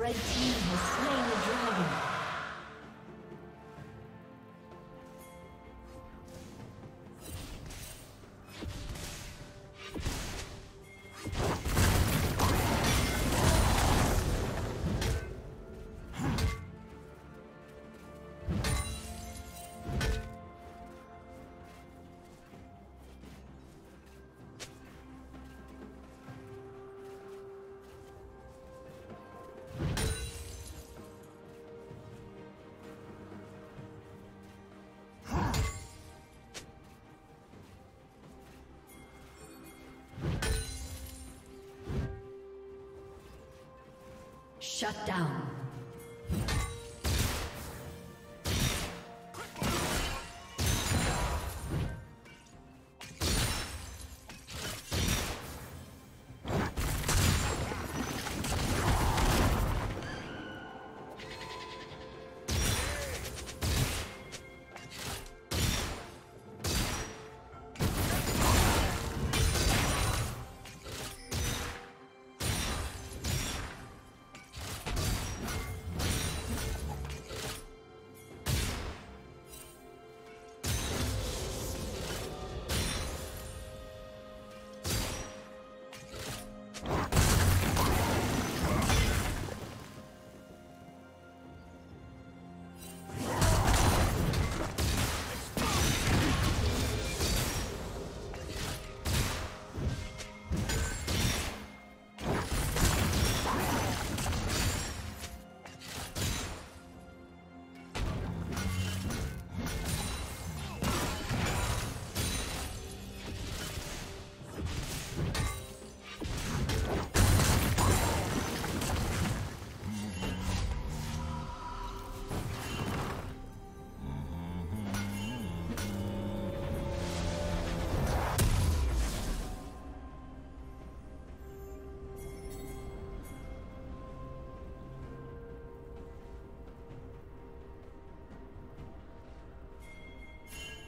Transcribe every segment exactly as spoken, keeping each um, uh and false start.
Red team has slain the dragon. Shut down.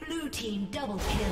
Blue team double kill.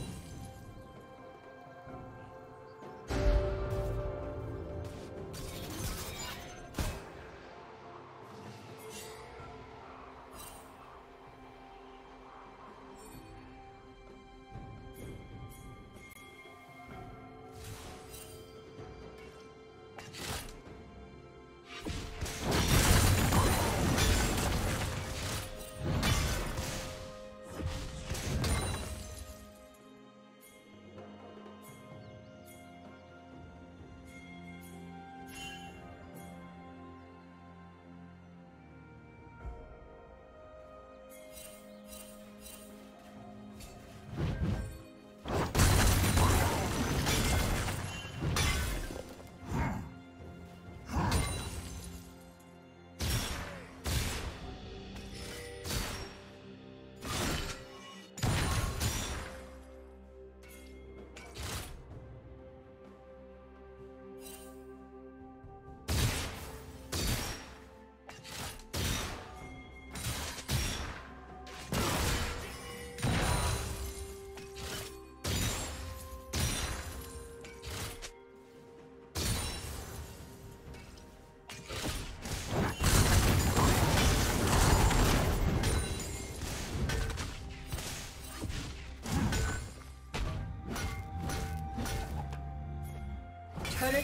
Turret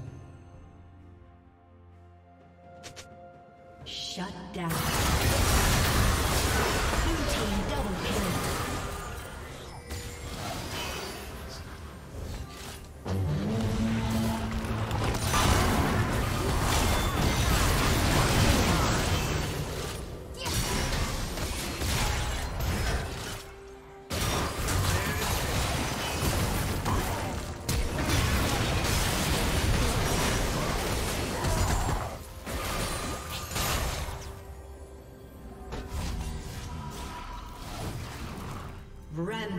Shut down. Blue team double kill.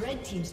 Red team's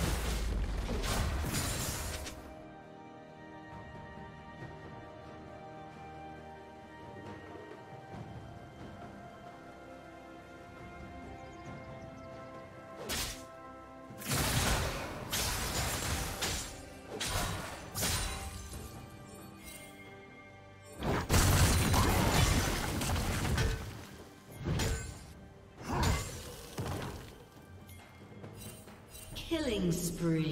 Killing spree.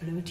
Blue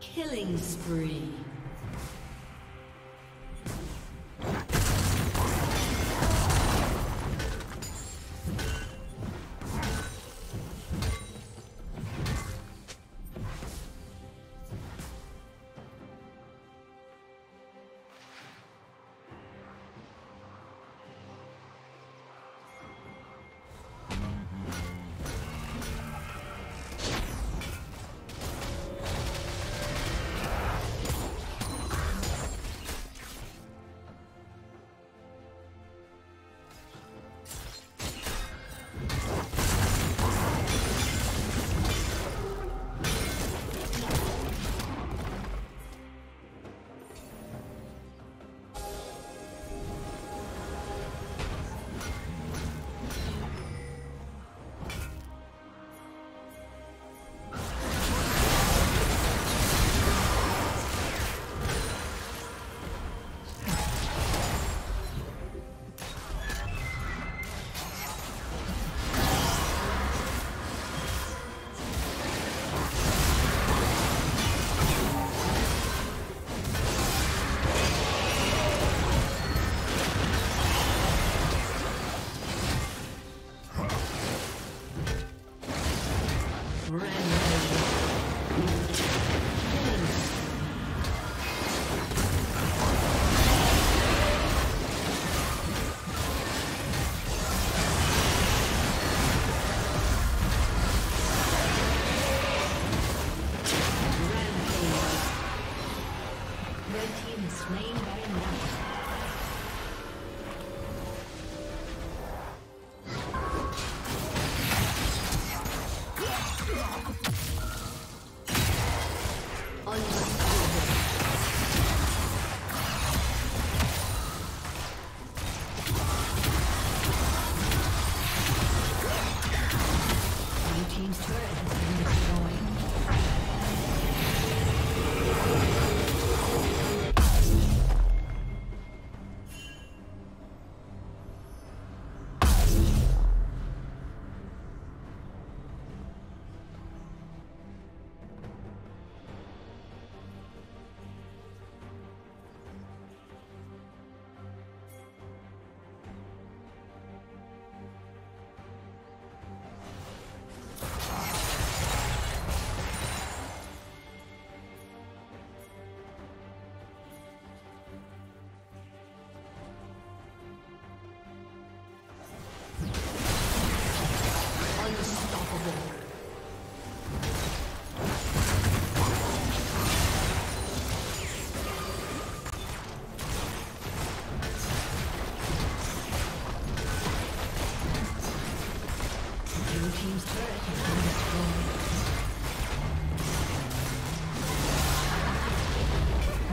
Killing spree.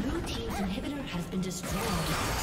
Blue team's inhibitor has been destroyed.